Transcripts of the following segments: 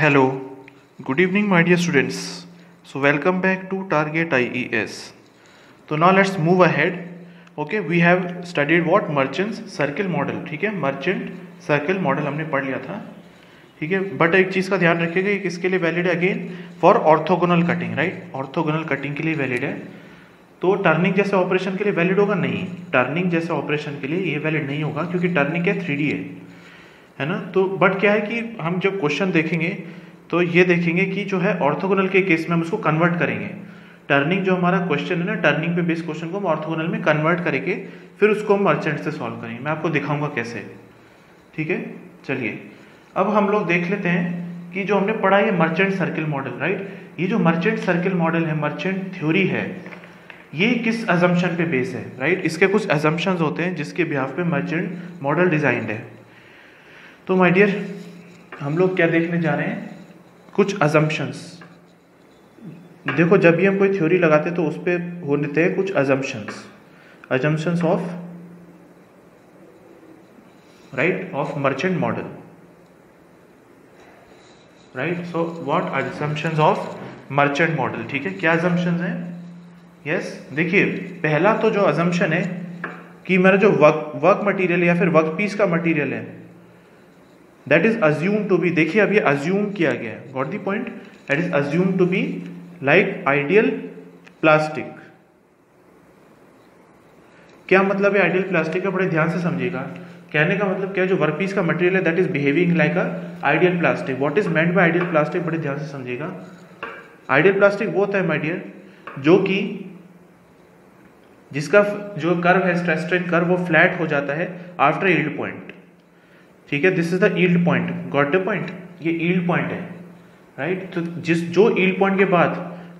Hello, good evening my dear students. So welcome back to Target IES. So now let's move ahead. Okay, we have studied what? Merchant Circle Model. ठीक है, Merchant Circle Model हमने पढ़ लिया था. ठीक है, but एक चीज़ का ध्यान रखिएगा, ये किसके लिए वैलिड है? Again for orthogonal cutting, right? Orthogonal cutting के लिए वैलिड है. तो टर्निंग जैसे ऑपरेशन के लिए वैलिड होगा? नहीं, टर्निंग जैसे ऑपरेशन के लिए ये वैलिड नहीं होगा, क्योंकि टर्निंग क्या 3D है ना? तो बट क्या है कि हम जब क्वेश्चन देखेंगे तो ये देखेंगे कि जो है ऑर्थोगोनल के केस में हम उसको कन्वर्ट करेंगे. टर्निंग जो हमारा क्वेश्चन है ना, टर्निंग पे बेस्ड क्वेश्चन को हम ऑर्थोगोनल में कन्वर्ट करके फिर उसको हम मर्चेंट से सॉल्व करेंगे. मैं आपको दिखाऊंगा कैसे. ठीक है, चलिए अब हम लोग देख लेते हैं कि जो हमने पढ़ा ये मर्चेंट सर्किल मॉडल, राइट? ये जो मर्चेंट सर्किल मॉडल है, मर्चेंट थ्योरी है, ये किस अजम्पशन पे बेस है, राइट? इसके कुछ अजम्पशंस होते हैं जिसके बिहाफ पे मर्चेंट मॉडल डिजाइंड है. तो माय डियर, हम लोग क्या देखने जा रहे हैं? कुछ अजम्पशंस. देखो, जब भी हम कोई थ्योरी लगाते तो उस पर होते हैं कुछ assumptions, assumptions of, right, of merchant model, right? So what are assumptions of merchant model. ठीक है, क्या अजम्पशंस हैं? यस, देखिए पहला तो जो अजम्पशन है कि मेरा जो वर्क मटेरियल या फिर वर्क पीस का मटेरियल है, that is assume to be, देखिए अब ये अज्यूम किया गया है, got the point, that is assume to be like ideal plastic. क्या मतलब है आइडियल प्लास्टिक का? बड़े ध्यान से समझिएगा. कहने का मतलब क्या है? जो वर्क पीस का मटेरियल है that is behaving like a ideal plastic. What is meant by ideal plastic? बड़े ध्यान से समझिएगा. आइडियल प्लास्टिक वो होता है माय डियर जो कि जिसका जो कर्व है, स्ट्रेस स्ट्रेन कर्व, वो फ्लैट हो जाता है आफ्टर यील्ड पॉइंट. ठीक है, this is the yield point, got the point? ये यील्ड पॉइंट है, राइट? तो जिस जो यील्ड पॉइंट के बाद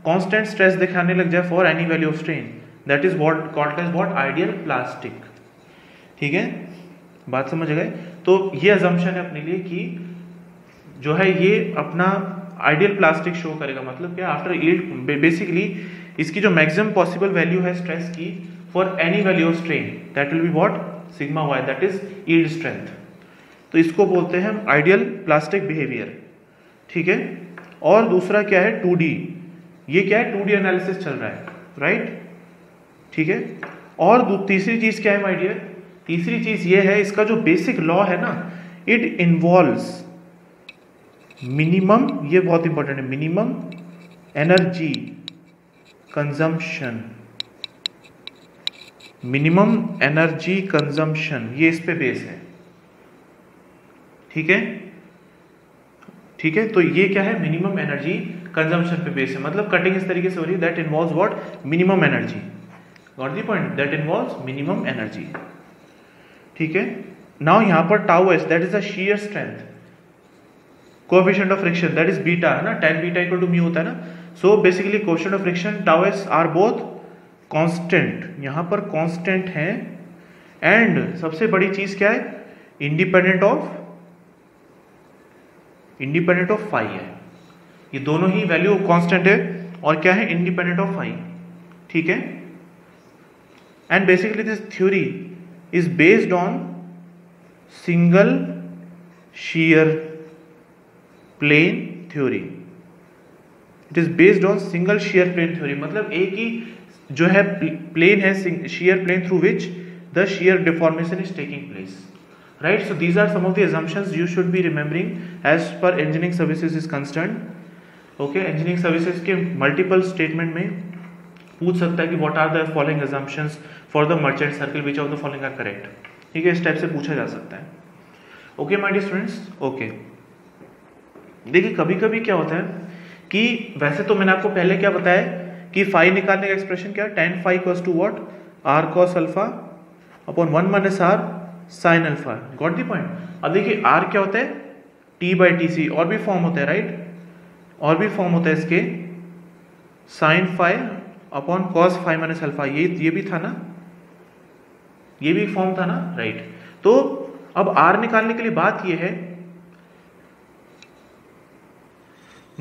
कांस्टेंट स्ट्रेस दिखाने लग जाए for any value of strain, that is what called as what ideal plastic. ठीक है, बात समझ गए? तो ये अजम्पशन है अपने लिए कि जो है ये अपना आइडियल प्लास्टिक शो करेगा. मतलब क्या? आफ्टर यील्ड, बेसिकली इसकी जो मैक्सिमम पॉसिबल वैल्यू है स्ट्रेस की for any value of strain, that will be what? Sigma Y, that is yield strength. तो इसको बोलते हैं हम आइडियल प्लास्टिक बिहेवियर. ठीक है, और दूसरा क्या है? 2D. ये क्या है? 2D एनालिसिस चल रहा है, राइट? ठीक है, और तीसरी चीज क्या है माय डियर? तीसरी चीज ये है, इसका जो बेसिक लॉ है ना, इट इन्वॉल्व्स मिनिमम, ये बहुत इंपॉर्टेंट है, minimum energy consumption. Minimum energy consumption, ये इस पे बेस है. ठीक है, ठीक है, तो ये क्या है? मिनिमम एनर्जी कंजम्पशन पे बेस है. मतलब कटिंग इस तरीके से हो रही है that involves what? Minimum energy, got the point? That involves minimum energy. ठीक है, नाउ यहां पर tau S, that is the shear strength, coefficient of friction, that is beta, है ना? tan beta equal to mu होता है ना? So basically coefficient of friction tau S are both constant, यहाँ पर कांस्टेंट है. एंड सबसे बड़ी चीज क्या है? इंडिपेंडेंट ऑफ फाई है. ये दोनों ही वैल्यू कांस्टेंट है और क्या है? Independent of phi. ठीक है, and basically this theory is based on single shear plane theory. It is based on single shear plane theory. मतलब एक ही जो है प्लेन है, shear plane, through which the shear deformation is taking place, right? So these are some of the assumptions you should be remembering as per engineering services is concerned. Okay, engineering services के multiple statement में पूछ सकता है कि what are the following assumptions for the merchant circle, which of the following are correct. ठीक है, इस type से पूछा जा सकता है. Okay my dear students, okay, देखिए कभी कभी क्या होता है कि वैसे तो मैंने आपको पहले क्या बताया कि फाई निकालने का एक्सप्रेशन क्या है? tan phi equals to what? Are cos alpha upon 1 minus are sine alpha, got the point? अब देखिए आर क्या होता है? टी बाई टी सी, और भी फॉर्म होता है, राइट? और भी फॉर्म होता है इसके, sine phi upon cos phi minus alpha. ये भी था ना, ये भी फॉर्म था ना, राइट? तो अब आर निकालने के लिए बात ये है,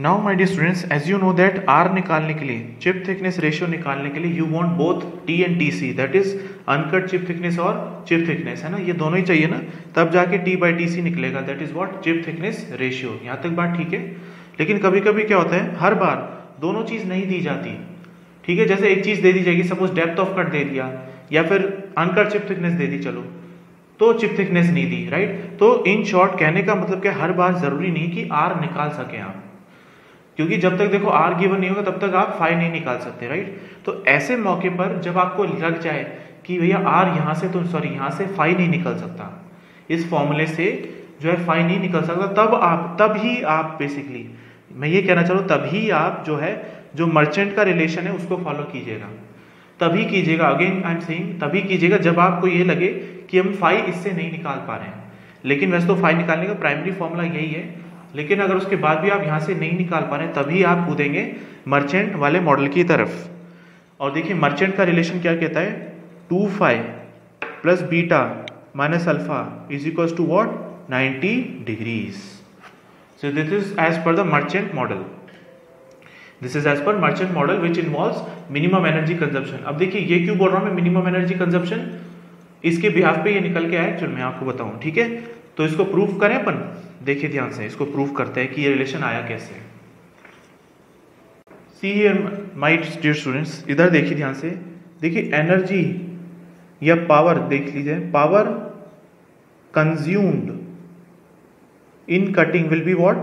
now my dear students, as you know that r निकालने के लिए, चिप थिकनेस रेशियो निकालने के लिए you want both t and t c, that is uncut chip thickness और चिप थिकनेस, है ना, ये दोनों ही चाहिए ना, तब जाके टी बाई टी सी निकलेगा, that is what chip thickness ratio. यहाँ तक बात ठीक है, लेकिन कभी कभी क्या होता है, हर बार दोनों चीज़ नहीं दी जाती, ठीक है। जैसे एक चीज़ दे दी जाएगी, सपोज डेप्थ ऑफ कट दे दिया या फिर अनकट चिप थिकनेस दे दी, चलो तो चिप थिकनेस नहीं दी, राइट। तो इन शॉर्ट कहने का मतलब क्या, हर बार ज़रूरी नहीं कि आर निकाल सकें आप, क्योंकि जब तक देखो आर गिवन नहीं होगा तब तक आप फाइव नहीं निकाल सकते, राइट। तो ऐसे मौके पर जब आपको लग जाए कि भैया आर यहाँ से तो सॉरी यहाँ से फाइव नहीं निकल सकता, इस फॉर्मूले से जो है फाइव नहीं निकल सकता, तब ही आप बेसिकली मैं ये कहना चाह रहा हूँ, तभी आप जो है जो मर्चेंट का रिलेशन है उसको फॉलो कीजिएगा, तभी कीजिएगा, अगेन आई एम सेइंग तभी कीजिएगा जब आपको ये लगे कि हम फाइव इससे नहीं निकाल पा रहे हैं। लेकिन वैसे तो फाइव निकालने का प्राइमरी फॉर्मूला यही है, लेकिन अगर उसके बाद भी आप यहाँ से नहीं निकाल पा रहे हैं तभी आप कूदेंगे मर्चेंट वाले मॉडल की तरफ। और देखिए मर्चेंट का रिलेशन क्या कहता है, 2φ plus beta minus alpha is equals to what 90 degrees. So this is as per the merchant model. This is as per merchant model which involves minimum energy consumption. अब देखिए ये क्यों बोल रहा हूँ मैं minimum energy consumption, इसके behalf पे ये निकल के आया, चल मैं आपको बताऊँ, ठीक है। तो इसको प्रूफ करें अपन, देखिए ध्यान से इसको प्रूफ करते हैं कि ये रिलेशन आया कैसे। See here my dear students, इधर देखिए ध्यान से, देखिए एनर्जी या पावर, देख लीजिए power consumed in cutting will be what,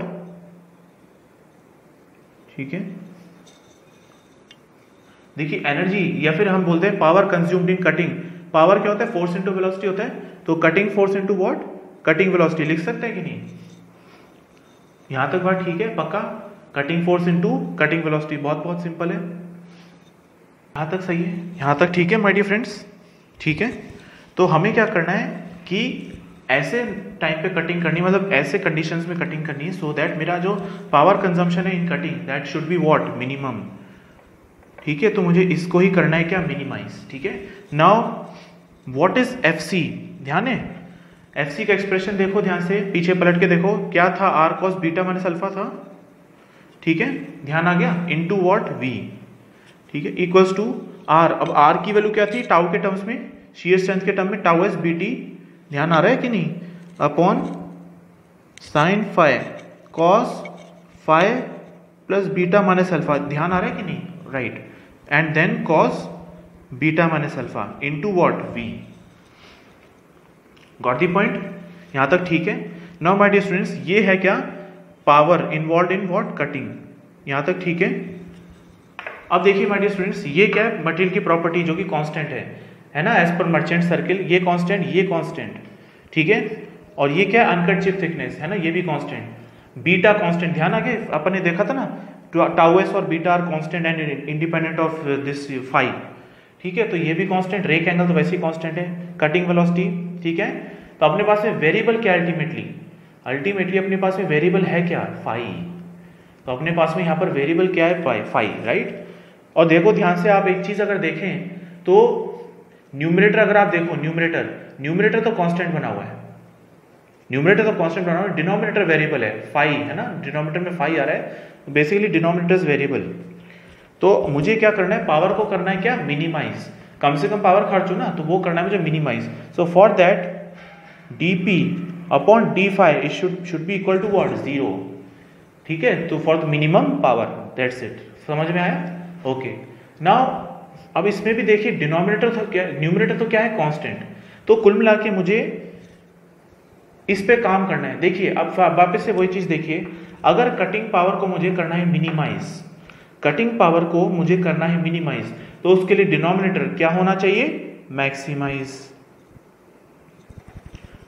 ठीक है। देखिए एनर्जी या फिर हम बोलते हैं power consumed in cutting, power क्या होता है, फोर्स इंटू वेलोसिटी होता है, तो cutting force into what cutting velocity लिख सकते हैं कि नहीं, यहां तक बात ठीक है, पक्का, cutting force into cutting velocity, बहुत बहुत सिंपल है, यहां तक सही है, यहां तक ठीक है माय डियर फ्रेंड्स, ठीक है। तो हमें क्या करना है कि ऐसे टाइम पे कटिंग करनी, मतलब ऐसे कंडीशंस में कटिंग करनी है, सो दैट मेरा जो पावर कंजम्पशन है in cutting that should be what minimum, ठीक है। तो मुझे इसको ही करना है क्या, मिनिमाइज, ठीक है। नाउ व्हाट इज एफसी, ध्यान है, एफसी का एक्सप्रेशन देखो ध्यान से, पीछे पलट के देखो क्या था, are cos beta minus alpha था, ठीक है, ध्यान आ गया, इनटू व्हाट वी, ठीक है, इक्वल्स टू आर। अब आर की वैल्यू क्या थी, टाउ के टर्म्स में, शीयर स्ट्रेंथ के टर्म में टाउ एस बी टी, ध्यान आ रहा है कि नहीं, upon sine phi cos phi plus beta minus alpha, ध्यान आ रहा है कि नहीं, right, and then cos beta minus alpha into what we, got the point, यहां तक ठीक है। नाउ माय डियर स्टूडेंट्स, ये है क्या, power involve in what cutting, यहां तक ठीक है। अब देखिए माय डियर स्टूडेंट्स, ये क्या है, मटेरियल की प्रॉपर्टी जो कि कांस्टेंट है ना, एज पर मर्चेंट सर्किल, ये कांस्टेंट, ठीक है। और ये क्या है, अनकट चिप थिकनेस, है ना, ये भी कांस्टेंट, बीटा कांस्टेंट, ध्यान आगे अपन ने देखा था ना, टाउ एस और beta are constant and independent of this phi, ठीक है। तो ये भी कांस्टेंट, रेक एंगल तो वैसे ही कांस्टेंट है, कटिंग वेलोसिटी, ठीक है। तो अपने पास में वेरिएबल क्या, अल्टीमेटली अपने पास में वेरिएबल है क्या, फाइ। तो अपने पास में यहाँ पर वेरिएबल क्या है, फाइ, राइट। और देखो ध्यान से आप एक चीज अगर देखें तो न्यूमरेटर, अगर आप देखो न्यूमरेटर तो कांस्टेंट बना हुआ है, डिनोमिनेटर वेरिएबल है, फाइ है ना, डिनोमिनेटर में फाइ आ रहा है, बेसिकली डिनोमिनेटर वेरिएबल। तो मुझे क्या करना है, पावर को करना है क्या, मिनिमाइज, कम से कम पावर खर्च हो ना, तो वो करना है मुझे minimise. So for that dP upon dφ it should be equal to what, zero, ठीक है। तो for the minimum power, that's it, समझ में आया, ओके। नाउ अब इसमें भी देखिए डिनोमिनेटर क्या, न्यूमरेटर तो क्या है, कांस्टेंट। तो कुल मिला के मुझे इस पे काम करना है। देखिए अब वापस से वही चीज देखिए, अगर कटिंग पावर को मुझे करना है मिनिमाइज, तो उसके लिए डिनोमिनेटर क्या होना चाहिए, मैक्सिमाइज।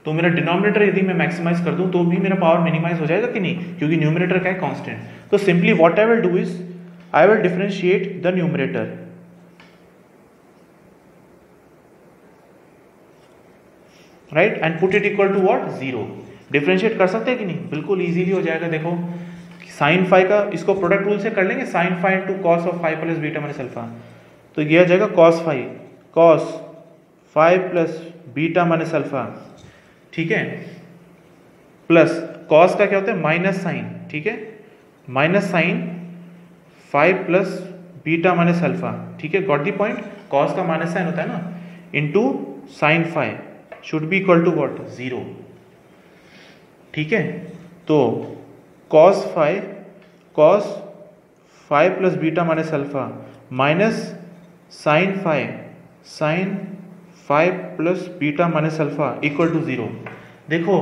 तो मेरा डिनोमिनेटर यदि मैं मैक्सिमाइज कर दूं तो भी मेरा पावर मिनिमाइज हो जाएगा कि नहीं, क्योंकि न्यूमरेटर क्या है, कांस्टेंट। तो simply what I will do is I will differentiate the numerator, right, and put it equal to what, zero. Differentiate कर सकते हैं कि नहीं, बिल्कुल इजीली हो जाएगा। देखो साइन फाइ का, इसको प्रोडक्ट रूल से कर लेंगे, sine phi to cos of phi plus beta minus alpha, तो ये आ जाएगा cos phi plus beta minus alpha, ठीक है, प्लस कॉस का क्या होता है माइनस साइन, ठीक है, minus sine 5 plus beta minus alpha, ठीक है, गॉट दी पॉइंट, कॉस का माइनस साइन होता है ना, into sine 5 should be equal to what, zero, ठीक है। तो cos 5, cos 5 plus beta minus alpha minus sine 5, sine 5 plus beta minus alpha equal to zero. देखो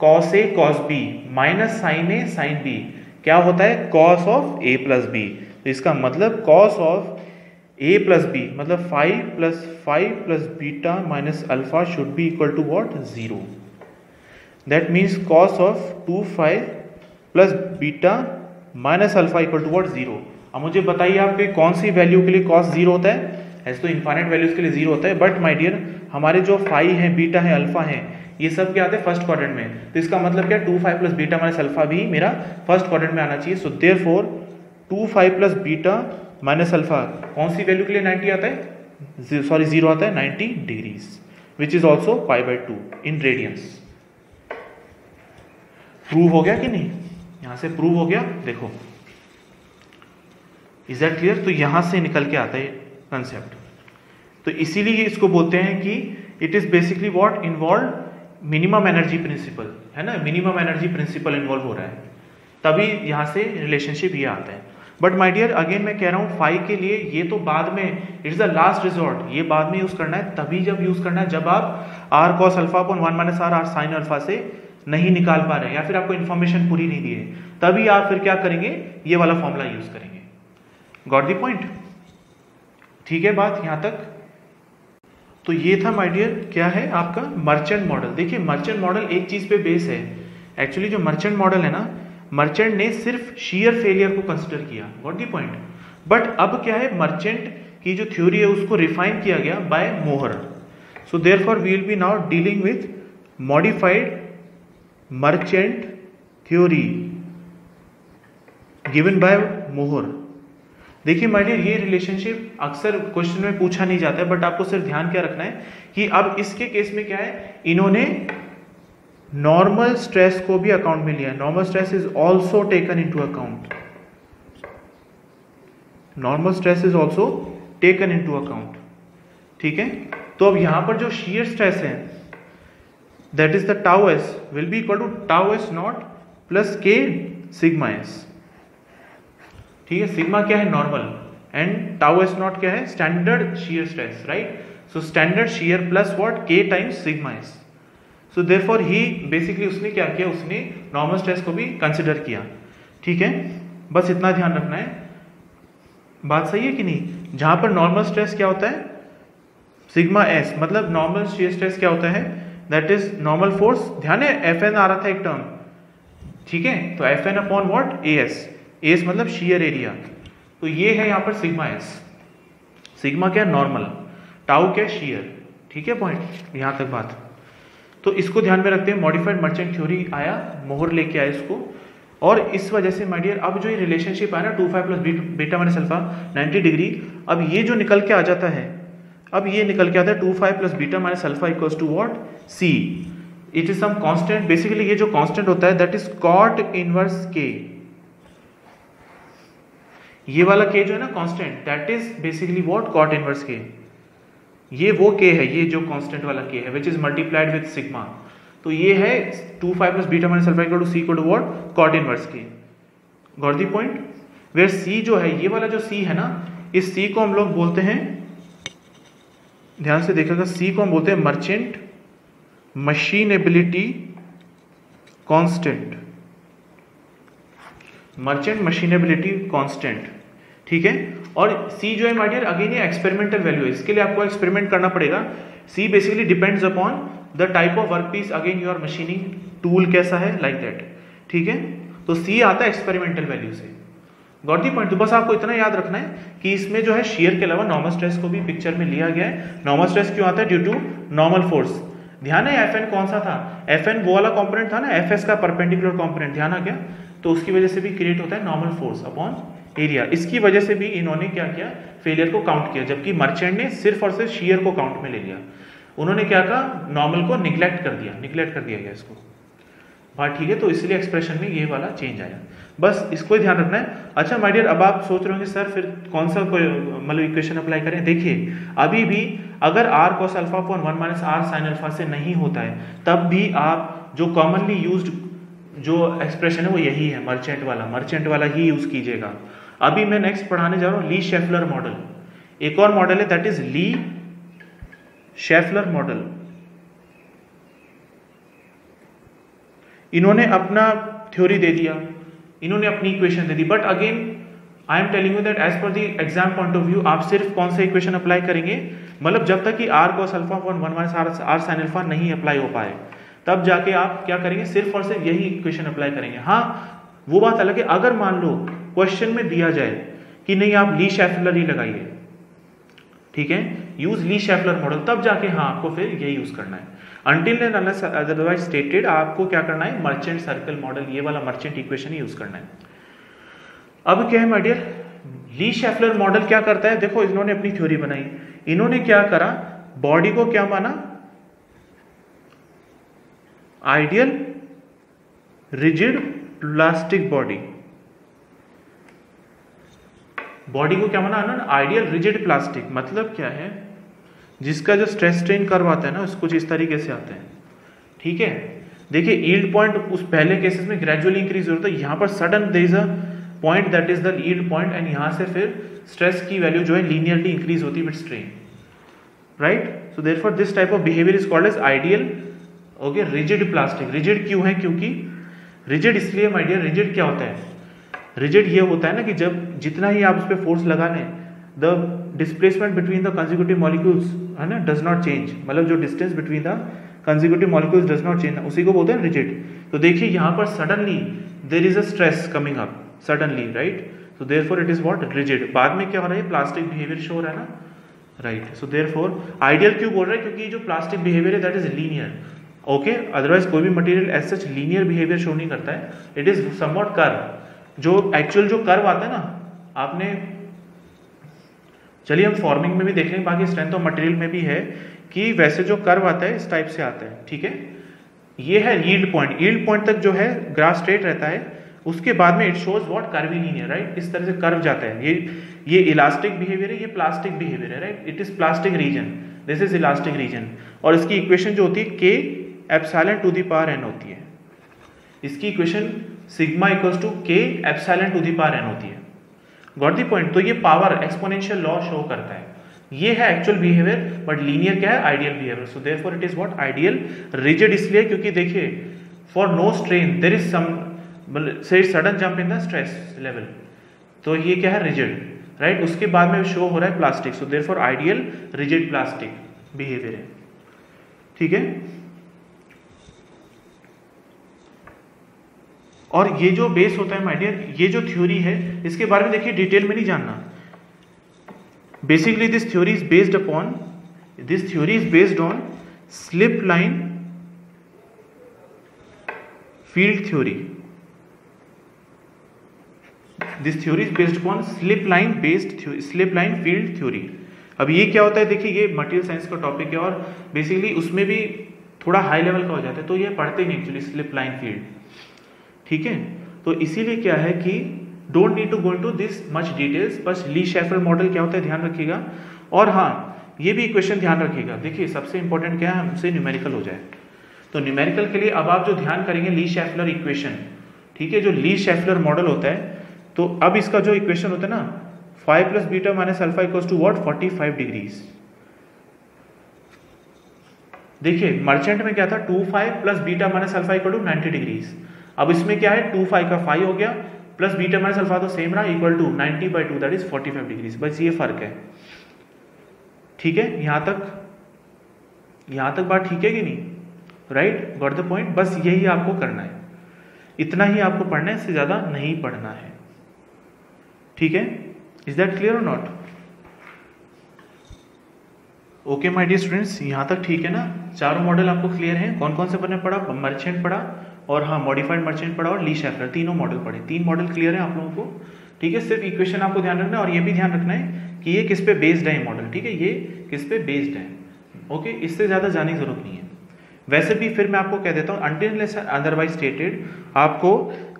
कॉस ए cos B minus sine ए sine B क्या होता है, cos of A plus B. तो इसका मतलब cos of A plus B मतलब 5 plus beta minus alpha should be equal to what, zero. That means cos of 2 5 plus beta minus alpha equal to what, zero. अब मुझे बताइए आपके कौन सी वैल्यू के लिए कॉस जीरो होता है? ऐसे तो इन्फाइनेट वैल्यूज के लिए जीरो होता है, बट माय डियर हमारे जो फाइव है, बीटा है, अल्फा है, ये सब क्या आते हैं फर्स्ट क्वाड्रेंट में। तो इसका मतलब क्या, 2 5 प्लस बीटा माइनस अल्फा भी मेरा फर्स्ट क्वाड्रेंट में आना चाहिए। So therefore 2 5 plus beta minus alpha कौन सी वैल्यू के लिए 90 आता है, सॉरी जीरो आता है, 90 degrees, which is also π/2 in radians. Prove हो गया कि नहीं? यहाँ से प्रूव हो गया। देखो इज दैट क्लियर? तो यहाँ से निकल के आता है कंसेप्ट। तो इसीलिए इसको बोलते हैं कि it is basically what involve minimum energy principle, है ना, मिनिमम एनर्जी प्रिंसिपल इन्वॉल्व हो रहा है, तभी यहाँ से रिलेशनशिप ये आता है। बट माय डियर अगेन मैं कह रहा हूँ फाइव के लिए ये तो बाद में, it is the last resort, ये बाद में यूज़ करना है, तभी जब यूज़ करना है जब आप are cos alpha upon 1 minus are are sine alpha से नहीं निकाल पा रहे हैं या फिर आपको इन्फॉर्मेशन पूरी नहीं दी है, तभी आप फिर क्या करेंगे, ये वाला फॉर्मूला यूज़ करेंगे। Got the point? ठीक है बात यहाँ तक? तो ये था माय डियर क्या है आपका मर्चेंट मॉडल। देखिए मर्चेंट मॉडल एक चीज़ पे बेस है एक्चुअली। जो मर्चेंट मॉडल है ना, मर्चेंट ने सिर्फ शीयर फेलियर को कंसिडर किया, गॉट द पॉइंट। बट अब क्या है, मर्चेंट की जो थ्योरी है उसको रिफाइन किया गया by Mohr. So therefore we will be now dealing with modified merchant theory given by Mohr. देखिए माय डियर ये रिलेशनशिप अक्सर क्वेश्चन में पूछा नहीं जाता है, बट आपको सिर्फ ध्यान क्या रखना है कि अब इसके केस में क्या है, इन्होंने नॉर्मल स्ट्रेस को भी अकाउंट में लिया। Normal stress is also taken into account, normal stress is also taken into account, ठीक है। तो अब यहां पर जो शीयर स्ट्रेस है that is the tau S will be equal to tau S not plus के सिग्मा एस, ठीक है। सिग्मा क्या है, normal, and tau S not क्या है, standard shear stress, right. So standard shear plus what, के times sigma S. So therefore ही basically उसने क्या किया, उसने नॉर्मल स्ट्रेस को भी कंसिडर किया, ठीक है। बस इतना ध्यान रखना है, बात सही है कि नहीं। जहां पर नॉर्मल स्ट्रेस क्या होता है, सिग्मा एस, मतलब नॉर्मल शीयर स्ट्रेस क्या होता है, दैट इज नॉर्मल फोर्स, ध्यान है एफएन आ रहा था एक टर्म, ठीक है। तो FN upon what, AS, AS मतलब शीयर एरिया। तो ये है यहाँ पर सिग्मा एस, सिग्मा क्या नॉर्मल, टाउ क्या शीयर, ठीक है पॉइंट, यहाँ तक बात। तो इसको ध्यान में रखते हैं मॉडिफाइड मर्चेंट थ्योरी आया, मोहर लेके आया इसको, और इस वजह से माय डियर अब जो ये रिलेशनशिप आया ना 2 5 plus beta minus alpha 90 degree, अब ये जो निकल के आ जाता है, अब ये निकल के आता है 2 5 plus beta minus alpha equals to what, C. It is some constant, basically ये जो कांस्टेंट होता है दैट इज कॉट इनवर्स के। ये वाला के जो है ना constant, that is basically what, cot inverse के। ये वो के है, ये जो कांस्टेंट वाला के है, which is multiplied with sigma. तो ये है 2 5 plus beta minus alpha equal to C equal to what, cot inverse के। Got the point? वेयर सी जो है, ये वाला जो सी है ना, इस सी को हम लोग बोलते हैं, ध्यान से देखिएगा, सी को हम बोलते हैं merchant machinability constant, merchant machinability constant, ठीक है। और सी जो है माय डियर अगेन ये एक्सपेरिमेंटल वैल्यू है, इसके लिए आपको एक्सपेरिमेंट करना पड़ेगा। सी basically depends upon the type of work piece, again your machining tool कैसा है, लाइक दैट, ठीक है। तो सी आता है एक्सपेरिमेंटल वैल्यू से। Got the point? तो बस आपको इतना याद रखना है कि इसमें जो है शीयर के अलावा नॉर्मल स्ट्रेस को भी पिक्चर में लिया गया है। नॉर्मल स्ट्रेस क्यों आता है, ड्यू टू नॉर्मल फोर्स। ध्यान है एफ एन कौन सा था, एफ एन वो वाला कॉम्पोनेंट था ना, एफ एस का परपेंडिकुलर कॉम्पोनेंट, ध्यान आ गया। तो उसकी वजह से भी क्रिएट होता है नॉर्मल फोर्स अपॉन एरिया। इसकी वजह से भी इन्होंने क्या किया, फेलियर को काउंट किया, जबकि मर्चेंट ने सिर्फ और सिर्फ शीयर को काउंट में ले लिया। उन्होंने क्या कहा, नॉर्मल को निग्लेक्ट कर दिया, निग्लेक्ट कर दिया गया इसको, बात ठीक है। तो इसलिए एक्सप्रेशन में ये वाला चेंज आया। बस इसको ही ध्यान रखना है। अच्छा माय डियर, अब आप सोच रहे होंगे सर फिर कौन सा मतलब इक्वेशन अप्लाई करें। देखिए अभी भी अगर are cos alpha upon one minus are sine alpha से नहीं होता है तब भी आप जो कॉमनली यूज्ड जो एक्सप्रेशन है वो यही है, मर्चेंट वाला ही यूज कीजिएगा। अभी मैं नेक्स्ट पढ़ाने जा रहा हूँ ली शेफलर मॉडल, एक और मॉडल है that is Lee Shaffer model. इन्होंने अपना थ्योरी दे दिया, इन्होंने अपनी इक्वेशन दे दी, but again I am telling you that as per the exam point of view आप सिर्फ कौन सा इक्वेशन अप्लाई करेंगे, मतलब जब तक कि are cos alpha upon one minus are sine alpha नहीं अप्लाई हो पाए तब जाके आप क्या करेंगे, सिर्फ और सिर्फ यही इक्वेशन अप्लाई करेंगे। हाँ वो बात अलग है, अगर मान लो क्वेश्चन में दिया जाए कि नहीं आप ली शेफलर ही लगाइए, ठीक है, यूज ली शेफलर मॉडल, तब जाके हाँ आपको फिर यही यूज करना है। Until and unless otherwise stated आपको क्या करना है, मर्चेंट सर्कल मॉडल, ये वाला मर्चेंट इक्वेशन ही यूज करना है। अब क्या है my dear, Lee Shaffer model क्या करता है, देखो इन्होंने अपनी थ्योरी बनाई, इन्होंने क्या करा, बॉडी को क्या माना, ideal rigid plastic body, body को क्या माना ना, आइडियल रिजिड प्लास्टिक, मतलब क्या है जिसका जो स्ट्रेस स्ट्रेन कर्व आता है ना उसको कुछ इस तरीके से आते हैं, ठीक है। देखिए यील्ड पॉइंट उस पहले केसेस में ग्रेजुअली इंक्रीज होता है, यहाँ पर sudden there is a point that is the yield point and यहाँ से फिर स्ट्रेस की वैल्यू जो है लीनियरली इंक्रीज होती है with strain, right. So therefore this type of behaviour is called as ideal, okay, rigid plastic. Rigid क्यों है, क्योंकि रिजिड इसलिए माय डियर, रिजिड क्या होता है, रिजिड ये होता है ना कि जब जितना ही आप उस पर फोर्स लगा लें the displacement between the consecutive molecules है ना डज नॉट चेंज, मतलब जो distance between the consecutive molecules does not change, उसी को बोलते हैं रिजिड। तो देखिए यहाँ पर suddenly there is a stress coming up suddenly, right, so therefore it is what, rigid. बाद में क्या हो रहा है, प्लास्टिक बिहेवियर शो हो रहा है ना, राइट। सो देयरफॉर आइडियल क्यों बोल रहे हैं, क्योंकि जो प्लास्टिक बिहेवियर है that is linear, okay, otherwise कोई भी material as such linear behaviour show नहीं करता है, इट इज समवॉट कर्व, जो एक्चुअल जो कर्व आता है ना आपने, चलिए हम फॉर्मिंग में भी देख लेंगे, बाकी स्ट्रेंथ ऑफ मटेरियल में भी है कि वैसे जो कर्व आता है इस टाइप से आता है, ठीक है। ये है यील्ड पॉइंट, यील्ड पॉइंट तक जो है ग्राफ स्ट्रेट रहता है, उसके बाद में it shows what, curvilinear, right, इस तरह से कर्व जाता है। ये इलास्टिक बिहेवियर है, ये प्लास्टिक बिहेवियर है, right, it is plastic region, this is elastic region, और इसकी इक्वेशन जो होती है K epsilon to the power N होती है, इसकी equation sigma equals to K epsilon to the power N होती है, गॉट द पॉइंट। तो ये पावर एक्सपोनेंशियल लॉ शो करता है, ये है एक्चुअल बिहेवियर, बट लीनियर क्या है, ideal behaviour. So therefore it is what, ideal rigid, इसलिए क्योंकि देखिए for no strain there is some sudden jump in the stress level, तो ये क्या है, रिजिड, राइट, उसके बाद में शो हो रहा है plastic. So therefore ideal rigid plastic behaviour है, ठीक है। और ये जो बेस होता है माय डियर, ये जो थ्योरी है इसके बारे में देखिए डिटेल में नहीं जानना, basically this theory is based on slip line field theory, this theory is based upon slip line field theory. अब ये क्या होता है, देखिए ये मटेरियल साइंस का टॉपिक है और बेसिकली उसमें भी थोड़ा हाई लेवल का हो जाता है, तो ये पढ़ते ही नहीं एक्चुअली, स्लिप लाइन फील्ड, ठीक है। तो इसीलिए क्या है कि don't need to go into this much details, बस ली शेफलर मॉडल क्या होता है ध्यान रखिएगा। और हाँ ये भी इक्वेशन ध्यान रखिएगा, देखिए सबसे इंपॉर्टेंट क्या है, हमसे न्यूमेरिकल हो जाए, तो न्यूमेरिकल के लिए अब आप जो ध्यान करेंगे ली शेफलर इक्वेशन, ठीक है, जो ली शेफलर मॉडल होता है, तो अब इसका जो इक्वेशन होता है ना 5 + β - α = 45 डिग्रीज। देखिए मर्चेंट में क्या था 2 φ + β - α = 90 डिग्रीज, अब इसमें क्या है 2 फाइ का फाइ हो गया प्लस बीटा माइनस अल्फा तो सेम रहा, equal to 90/2 that is 45 degrees, बस ये फर्क है, ठीक है। यहाँ तक बात ठीक है कि नहीं, राइट, गॉट द पॉइंट। बस यही आपको करना है, इतना ही आपको पढ़ना है, इससे ज्यादा नहीं पढ़ना है, ठीक है। इज दैट क्लियर और not, okay my dear students, यहाँ तक ठीक है ना, चारों मॉडल आपको क्लियर है, कौन कौन से बने पढ़ा, मर्चेंट पढ़ा और हाँ मॉडिफाइड मर्चेंट पढ़ा और ली शेफलर, तीनों मॉडल पढ़े, 3 मॉडल क्लियर है आप लोगों को, ठीक है। सिर्फ इक्वेशन आपको ध्यान रखना है और ये भी ध्यान रखना है कि ये किस पे बेस्ड है मॉडल, ठीक है, ये किस पे बेस्ड है, ओके, इससे ज़्यादा जाने की जरूरत नहीं है। वैसे भी फिर मैं आपको कह देता हूँ अनटिल अदरवाइज स्टेटेड आपको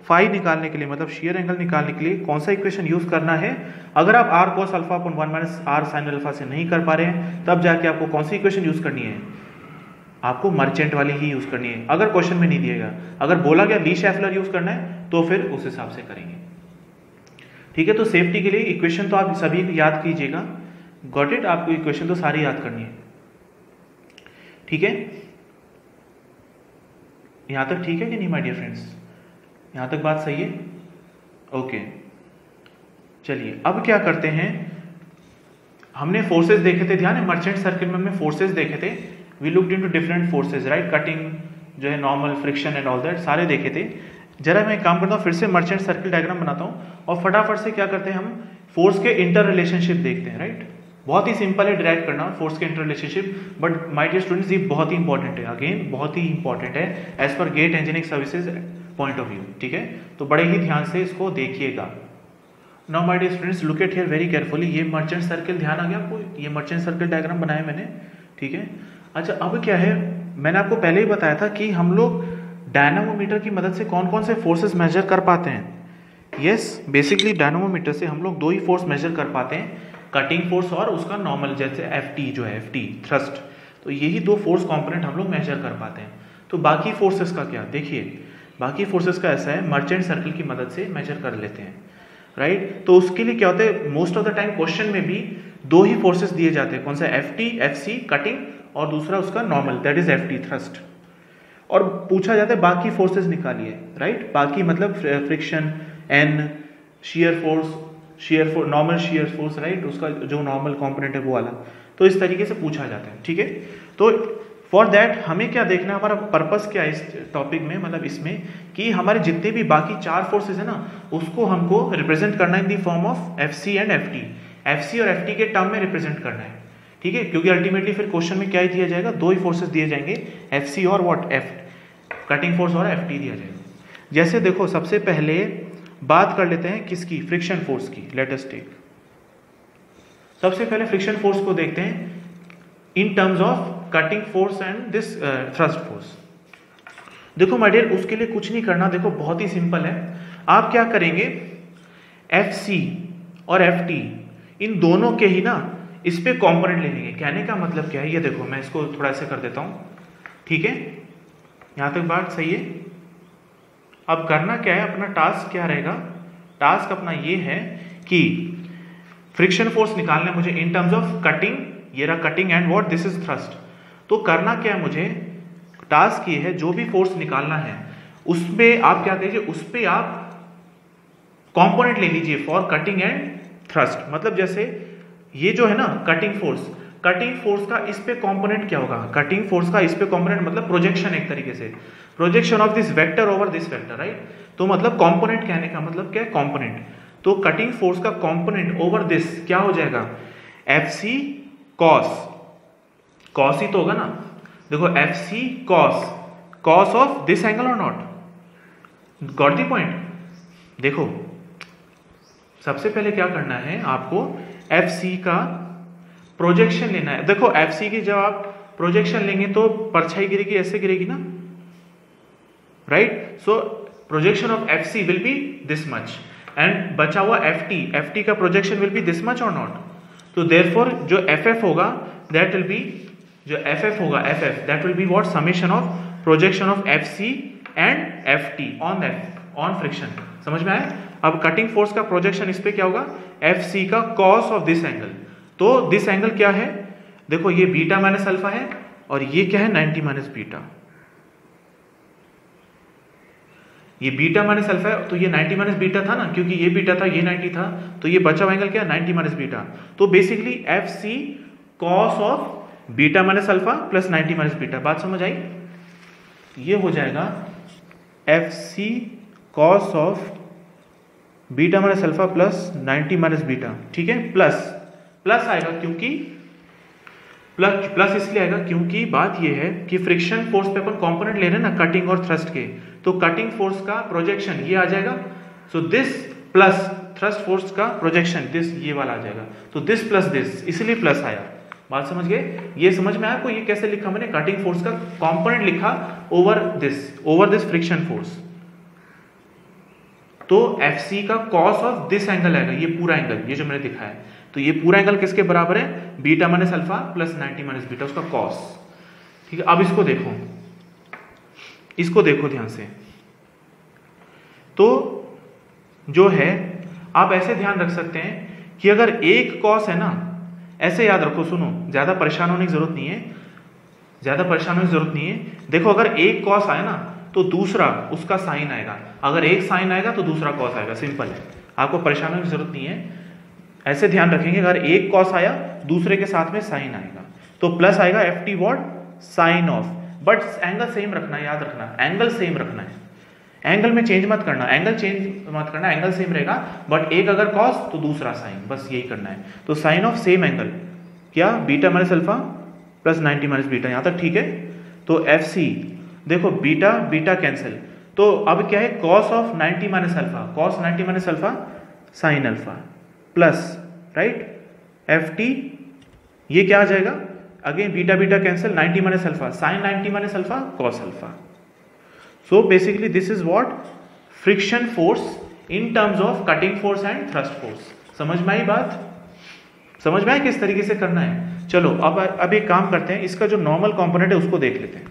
फाई निकालने के लिए, मतलब शेयर एंगल निकालने के लिए कौन सा इक्वेशन यूज करना है। अगर आप are cos alpha upon 1 minus are sine alpha से नहीं कर पा रहे हैं, तब जाके आपको कौन सी इक्वेशन यूज करनी है, आपको मर्चेंट वाली ही यूज करनी है। अगर क्वेश्चन में नहीं दिएगा, अगर बोला गया ली शेफलर यूज करना है तो फिर उस हिसाब से करेंगे। ठीक है, तो सेफ्टी के लिए इक्वेशन तो आप सभी याद कीजिएगा, गॉट इट, आपको इक्वेशन तो सारी याद करनी है। ठीक है, यहाँ तक ठीक है कि नहीं माय डियर फ्रेंड्स, यहाँ तक बात सही है? ओके, चलिए अब क्या करते हैं, हमने फोर्सेस देखे थे, ध्यान है मर्चेंट सर्किल में हमने फोर्सेस देखे थे, we looked into different forces right, cutting जो है normal friction and all that सारे देखे थे। जरा मैं काम करता हूँ, फिर से मर्चेंट सर्किल डायग्राम बनाता हूँ और फटाफट से क्या करते हैं, हम फोर्स के इंटर रिलेशनशिप देखते हैं। राइट, बहुत ही सिंपल है डिराइव करना फोर्स के inter relationship, but my dear students ये बहुत ही इंपॉर्टेंट है, अगेन बहुत ही इंपॉर्टेंट है as per GATE engineering services point of view. ठीक है, तो बड़े ही ध्यान से इसको देखिएगा। Now my dear students look at here very carefully, ये मर्चेंट सर्किल, ध्यान आ गया आपको, ये मर्चेंट सर्किल डायग्राम बनाया मैंने। ठीक है, अच्छा अब क्या है, मैंने आपको पहले ही बताया था कि हम लोग डायनामोमीटर की मदद से कौन कौन से फोर्सेस मेजर कर पाते हैं। यस, बेसिकली डायनामोमीटर से हम लोग दो ही फोर्स मेजर कर पाते हैं, कटिंग फोर्स और उसका नॉर्मल जैसे FT जो है, FT थ्रस्ट, तो यही दो फोर्स कंपोनेंट हम लोग मेजर कर पाते हैं। तो बाकी फोर्सेस का क्या, देखिए बाकी फोर्सेस का ऐसा है मर्चेंट सर्किल की मदद से मेजर कर लेते हैं। राइट, तो उसके लिए क्या होता है, most of the time question में भी दो ही फोर्सेस दिए जाते हैं, कौन सा, FT FC कटिंग और दूसरा उसका normal that is FT thrust, और पूछा जाता है बाकी फोर्सेस निकालिए। राइट, बाकी मतलब friction, N shear force, shear force, normal shear force right, उसका जो नॉर्मल कंपोनेंट है वो वाला, तो इस तरीके से पूछा जाता है। ठीक है, तो फॉर दैट हमें क्या देखना है, हमारा पर्पस क्या है इस टॉपिक में, मतलब इसमें कि हमारे जितने भी बाकी चार फोर्सेस है ना, उसको हमको रिप्रेजेंट करना है in the form of FC and FT, FC और FT के टर्म में रिप्रेजेंट करना है। ठीक है, क्योंकि अल्टीमेटली फिर क्वेश्चन में क्या ही दिया जाएगा, दो ही फोर्सेज दिए जाएंगे, FC और वॉट F कटिंग फोर्स और FT दिया जाएगा। जैसे देखो, सबसे पहले बात कर लेते हैं किसकी, फ्रिक्शन फोर्स की। लेट अस टेक, सबसे पहले फ्रिक्शन फोर्स को देखते हैं in terms of cutting force and this thrust force. देखो माय डियर, उसके लिए कुछ नहीं करना, देखो बहुत ही सिंपल है, आप क्या करेंगे, FC और FT इन दोनों के ही ना इस पे कंपोनेंट ले लेंगे। कहने का मतलब क्या है, ये देखो मैं इसको थोड़ा ऐसे कर देता हूँ। ठीक है, यहाँ तक बात सही है? अब करना क्या है, अपना टास्क क्या रहेगा, टास्क अपना ये है कि फ्रिक्शन फोर्स निकालना है मुझे इन टर्म्स ऑफ कटिंग, ये रहा cutting and what this is thrust. तो करना क्या है, मुझे टास्क ये है जो भी फोर्स निकालना है उस पर आप क्या कीजिए, उस पर आप कंपोनेंट ले लीजिए फॉर कटिंग एंड थ्रस्ट। मतलब जैसे ये जो है ना कटिंग फोर्स, कटिंग फोर्स का इस पे कंपोनेंट क्या होगा, कटिंग फोर्स का इस पे कंपोनेंट मतलब प्रोजेक्शन, एक तरीके से projection of this vector over this vector right. तो मतलब कंपोनेंट कहने का मतलब क्या है, कंपोनेंट। तो कटिंग फोर्स का कंपोनेंट ओवर दिस क्या हो जाएगा, FC cos, cos ही तो होगा ना, देखो FC cos, cos of this angle और नॉट, गॉट द पॉइंट। देखो सबसे पहले क्या करना है आपको, FC का प्रोजेक्शन लेना है। देखो FC की जब आप प्रोजेक्शन लेंगे तो परछाई गिरेगी, ऐसे गिरेगी ना right. So projection of FC will be this much and बचा हुआ FT, FT का projection will be this much और नॉट। तो देयरफॉर जो FF होगा दैट विल बी, जो FF होगा FF that will be what, summation of projection of FC and FT on that on friction. समझ में आया? अब कटिंग फोर्स का प्रोजेक्शन इस पे क्या होगा, FC का कॉस ऑफ दिस एंगल। तो दिस एंगल क्या है, देखो ये बीटा माइनस अल्फा है और ये क्या है 90 माइनस बीटा, ये बीटा माइनस अल्फा है तो ये 90 माइनस बीटा था ना, क्योंकि ये बीटा था ये 90 था, तो ये बचा हुआ एंगल क्या 90 माइनस बीटा। तो basically FC cos of beta minus alpha plus 90 minus beta, बात समझ आई? ये हो जाएगा FC cos of beta minus alpha plus 90 minus beta. ठीक है, प्लस आएगा क्योंकि प्लस इसलिए आएगा क्योंकि बात यह है कि फ्रिक्शन फोर्स पे अपन कंपोनेंट ले रहे हैं ना कटिंग और थ्रस्ट के, तो कटिंग फोर्स का प्रोजेक्शन ये आ जाएगा, so this plus thrust force का प्रोजेक्शन दिस ये वाला आ जाएगा, तो दिस प्लस दिस, इसलिए प्लस आया। बात समझ गए? ये समझ में आया आपको ये कैसे लिखा मैंने, कटिंग फोर्स का कॉम्पोनेंट लिखा ओवर दिस फ्रिक्शन फोर्स। तो FC का cos ऑफ दिस एंगल है ये पूरा एंगल, ये जो मैंने दिखा है, तो ये पूरा एंगल किसके बराबर है, beta minus alpha plus 90 minus beta, उसका cos। ठीक है, अब इसको देखो, ध्यान से। तो जो है आप ऐसे ध्यान रख सकते हैं कि अगर एक cos है ना, ऐसे याद रखो, सुनो, ज्यादा परेशान होने की जरूरत नहीं है, देखो अगर एक cos आए ना तो दूसरा उसका साइन आएगा, अगर एक साइन आएगा तो दूसरा कॉस आएगा, सिंपल है, आपको परेशान होने की जरूरत नहीं है। ऐसे ध्यान रखेंगे, अगर एक कॉस आया दूसरे के साथ में साइन आएगा, तो प्लस आएगा F T what sine of, but angle same रखना, याद रखना एंगल सेम रखना है, एंगल में चेंज मत करना, एंगल सेम रहेगा, बट एक अगर कॉस तो दूसरा साइन, बस यही करना है। तो साइन ऑफ सेम एंगल क्या, beta minus alpha plus 90 minus beta, यहाँ तक ठीक है। तो एफ सी देखो, बीटा बीटा कैंसिल, तो अब क्या है cos of 90 minus alpha, cos 90 minus alpha sine alpha plus right F T, ये क्या आ जाएगा, again beta beta cancel, 90 minus alpha sine 90 minus alpha cos alpha. So basically this is what friction force in terms of cutting force and thrust force. समझ में आई बात, समझ में आए किस तरीके से करना है। चलो अब एक काम करते हैं, इसका जो नॉर्मल कॉम्पोनेंट है उसको देख लेते हैं।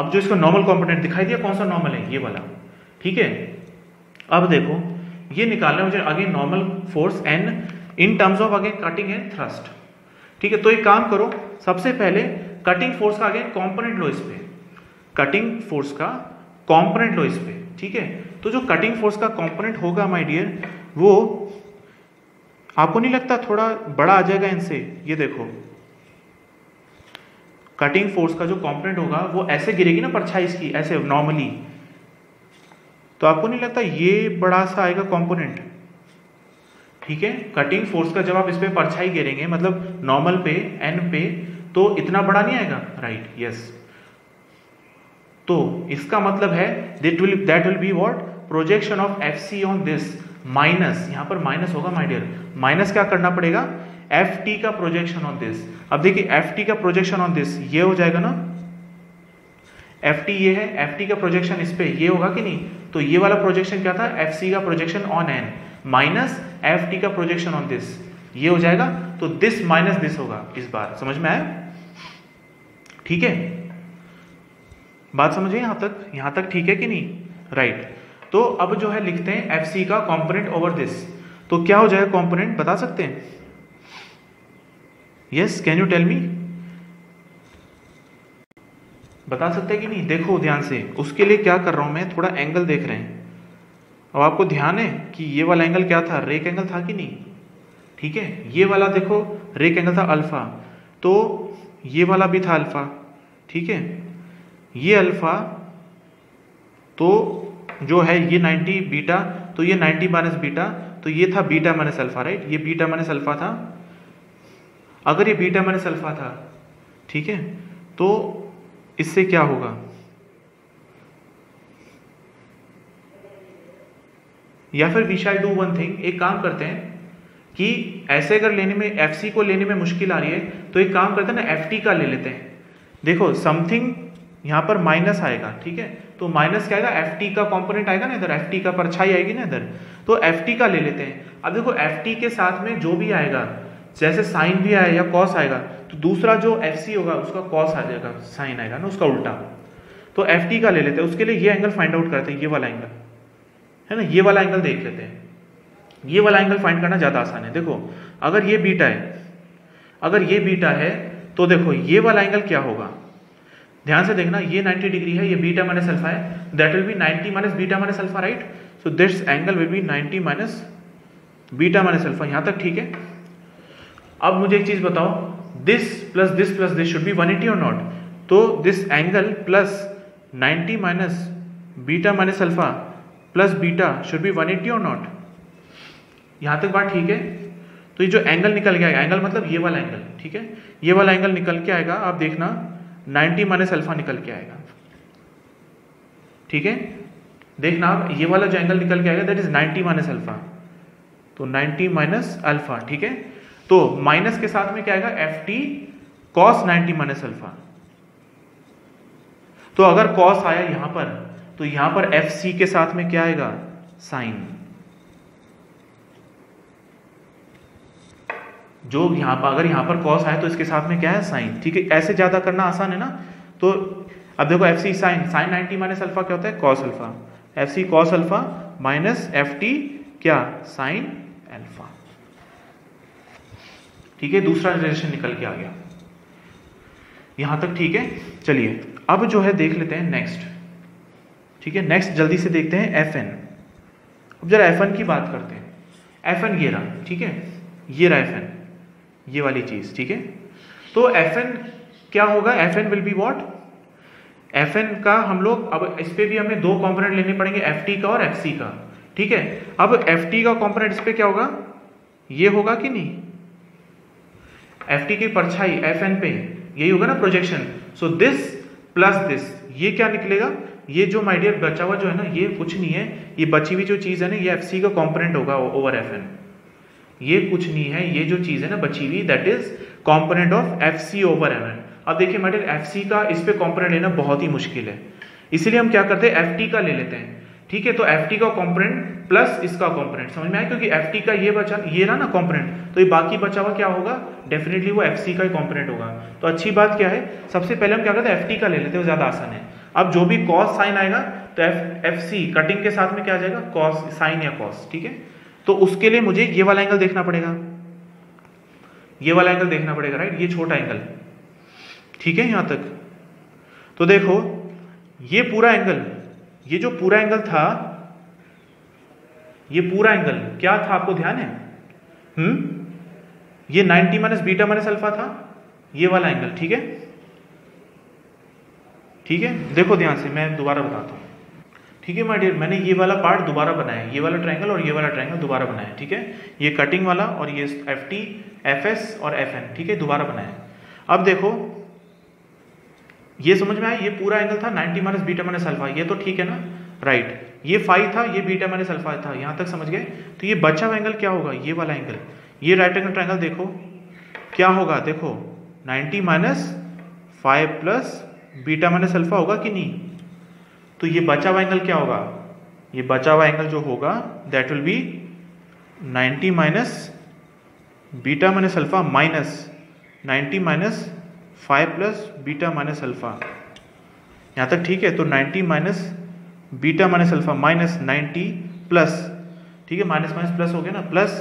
अब जो इसका नॉर्मल कॉम्पोनेंट दिखाई दिया, कौन सा नॉर्मल है, ये वाला, ठीक है। अब देखो ये निकालना है मुझे again normal force N in terms of again cutting and thrust, ठीक है। तो एक काम करो, सबसे पहले कटिंग फोर्स का अगेन कॉम्पोनेंट लो इस पे, ठीक है। तो जो कटिंग फोर्स का कॉम्पोनेंट होगा माय डियर, वो आपको नहीं लगता थोड़ा बड़ा आ जाएगा इनसे, ये देखो कटिंग फोर्स का जो कॉम्पोनेंट होगा वो ऐसे गिरेगी ना परछाई इसकी, ऐसे नॉर्मली, तो आपको नहीं लगता ये बड़ा सा आएगा कॉम्पोनेंट, ठीक है। कटिंग फोर्स का जब आप इस पर परछाई गिरेंगे, मतलब नॉर्मल पे एन पे, तो इतना बड़ा नहीं आएगा, राइट, यस। तो इसका मतलब है that will be what, projection of F C on this, minus, यहाँ पर माइनस होगा माय डियर, माइनस क्या करना पड़ेगा, एफ टी का प्रोजेक्शन ऑन दिस। अब देखिए एफ टी का प्रोजेक्शन ऑन दिस ये हो जाएगा ना, एफ टी ये है, एफ टी का प्रोजेक्शन इस पे ये होगा कि नहीं, तो ये वाला प्रोजेक्शन क्या था, एफ सी का projection on N minus F T का प्रोजेक्शन ऑन दिस, ये हो जाएगा। तो दिस माइनस दिस होगा इस बार, समझ में आया, ठीक है, बात समझे यहाँ तक ठीक है कि नहीं, राइट। तो अब जो है लिखते हैं एफ सी का कॉम्पोनेंट ओवर दिस, तो क्या हो जाएगा कॉम्पोनेंट, बता सकते हैं, yes, can you tell me, बता सकते हैं कि नहीं। देखो ध्यान से, उसके लिए क्या कर रहा हूं मैं, थोड़ा एंगल देख रहे हैं, अब आपको ध्यान है कि ये वाला एंगल क्या था, रेक एंगल था कि नहीं, ठीक है। ये वाला देखो रेक एंगल था अल्फा, तो ये वाला भी था अल्फा, ठीक है, ये अल्फा, तो जो है ये 90 बीटा, तो ये 90 माइनस बीटा, तो ये था बीटा माइनस अल्फा, राइट, ये बीटा माइनस अल्फा था। अगर ये बीटा माइनस अल्फा था, ठीक है, तो इससे क्या होगा, या फिर we shall do one thing, एक काम करते हैं कि ऐसे अगर लेने में एफसी को लेने में मुश्किल आ रही है, तो एक काम करते हैं ना, एफटी का ले लेते हैं। देखो समथिंग यहां पर माइनस आएगा, ठीक है, तो माइनस क्या आएगा, एफटी का कॉम्पोनेंट आएगा ना इधर, एफटी का परछाई आएगी ना इधर, तो एफटी का ले लेते हैं। अब देखो एफटी के साथ में जो भी आएगा, जैसे साइन भी आया या कॉस आएगा, तो दूसरा जो एफ सी होगा उसका कॉस आ जाएगा, साइन आएगा ना उसका उल्टा, तो एफ टी का ले लेते हैं। उसके लिए ये एंगल फाइंड आउट करते हैं, ये वाला एंगल है ना, ये वाला एंगल देख लेते हैं, ये वाला एंगल फाइंड करना ज़्यादा आसान है। देखो अगर ये बीटा है, तो देखो ये वाला एंगल क्या होगा, ध्यान से देखना, ये 90 डिग्री है, ये बीटा माइनस अल्फा है, that will be 90 minus beta minus alpha, right, so this angle will be 90 minus beta minus alpha, यहाँ तक ठीक है। अब मुझे एक चीज बताओ, this plus this plus this should be 180 or not, तो this angle plus 90 minus beta minus alpha plus beta should be 180 or not, यहाँ तक बात ठीक है। तो ये जो एंगल निकल के आएगा, एंगल मतलब ये वाला एंगल, ठीक है, ये वाला एंगल निकल के आएगा, आप देखना 90 माइनस अल्फा निकल के आएगा, ठीक है, देखना आप ये वाला जो एंगल निकल के आएगा दैट इज 90 माइनस अल्फा, तो 90 माइनस अल्फा, ठीक है। तो माइनस के साथ में क्या आएगा, F T cos 90 minus alpha, तो अगर कॉस आया यहां पर, तो यहां पर एफ सी के साथ में क्या आएगा, साइन, जो यहाँ पर अगर यहाँ पर कॉस आए तो इसके साथ में क्या है साइन, ठीक है। ऐसे ज्यादा करना आसान है ना। तो अब देखो F C sine sine 90 minus alpha क्या होता है cos alpha, F C cos alpha minus F T क्या साइन अल्फा, ठीक है। दूसरा रिलेशन निकल के आ गया यहां तक, ठीक है। चलिए अब जो है देख लेते हैं नेक्स्ट, ठीक है। नेक्स्ट जल्दी से देखते हैं एफ एन। अब जरा एफ एन की बात करते हैं। एफ एन ये रहा, ठीक है, ये रहा एफ एन, ये वाली चीज, ठीक है। तो एफ एन क्या होगा, F N will be what, F N का हम लोग अब इस पर भी हमें दो कॉम्पोनेंट लेने पड़ेंगे, एफ टी का और एफ सी का, ठीक है। अब एफ टी का कॉम्पोनेंट इस पर क्या होगा, ये होगा कि नहीं, एफ टी की परछाई एफ एन पे, यही होगा ना projection. So this plus this, ये क्या निकलेगा, ये जो माय डियर बचा हुआ जो है ना ये कुछ नहीं है, ये बची हुई जो चीज है ना ये एफ सी का कॉम्पोनेंट होगा ओवर एफ एन, ये कुछ नहीं है, ये जो चीज है ना बची हुई that is component of F C over F N. अब देखिए माय डियर एफ सी का इस पे कॉम्पोनेंट लेना बहुत ही मुश्किल है, इसलिए हम क्या करते हैं एफ टी का ले लेते हैं, ठीक है। तो एफ टी का कॉम्पोनेंट प्लस इसका कॉम्पोनेंट, समझ में आया, क्योंकि एफ टी का ये बचा ये रहा ना कॉम्पोनेंट, तो ये बाकी बचा हुआ क्या होगा डेफिनेटली वो एफ सी का ही कॉम्पोनेंट होगा। तो अच्छी बात क्या है, सबसे पहले हम क्या करते हैं एफ टी का ले लेते हैं, वो ज्यादा आसान है। अब जो भी कॉस साइन आएगा तो एफ सी कटिंग के साथ में क्या आ जाएगा कॉस साइन या कॉस, ठीक है। तो उसके लिए मुझे ये वाला एंगल देखना पड़ेगा, ये वाला एंगल देखना पड़ेगा, राइट, ये छोटा एंगल, ठीक है। यहां तक तो देखो ये पूरा एंगल, ये जो पूरा एंगल था, ये पूरा एंगल क्या था आपको ध्यान है, ये 90 माइनस बीटा माइनस अल्फा था, ये वाला एंगल, ठीक है, ठीक है। देखो ध्यान से मैं दोबारा बताता हूँ, ठीक है माय डियर। मैंने ये वाला पार्ट दोबारा बनाया, ये वाला ट्रायंगल और ये वाला ट्रायंगल दोबारा बनाया, ठीक है। ये कटिंग वाला और ये एफ टी एफ एस और एफ एन, ठीक है, दोबारा बनाया। अब देखो ये समझ में आया, ये पूरा एंगल था 90 माइनस बीटा माइनस अल्फा, ये तो ठीक है ना, राइट। ये फाई था, ये बीटा माइनस अल्फा था, यहाँ तक समझ गए। तो ये बचा हुआ एंगल क्या होगा, ये वाला एंगल, ये राइट एंगल ट्रायंगल देखो क्या होगा, देखो 90 minus phi plus beta minus alpha होगा कि नहीं। तो ये बचा हुआ एंगल क्या होगा, ये बचा हुआ एंगल जो होगा that will be 90 minus beta minus alpha minus 90 minus five plus beta minus alpha, यहाँ तक ठीक है। तो 90 minus beta minus alpha minus 90 plus, ठीक है, माइनस माइनस प्लस हो गया ना, प्लस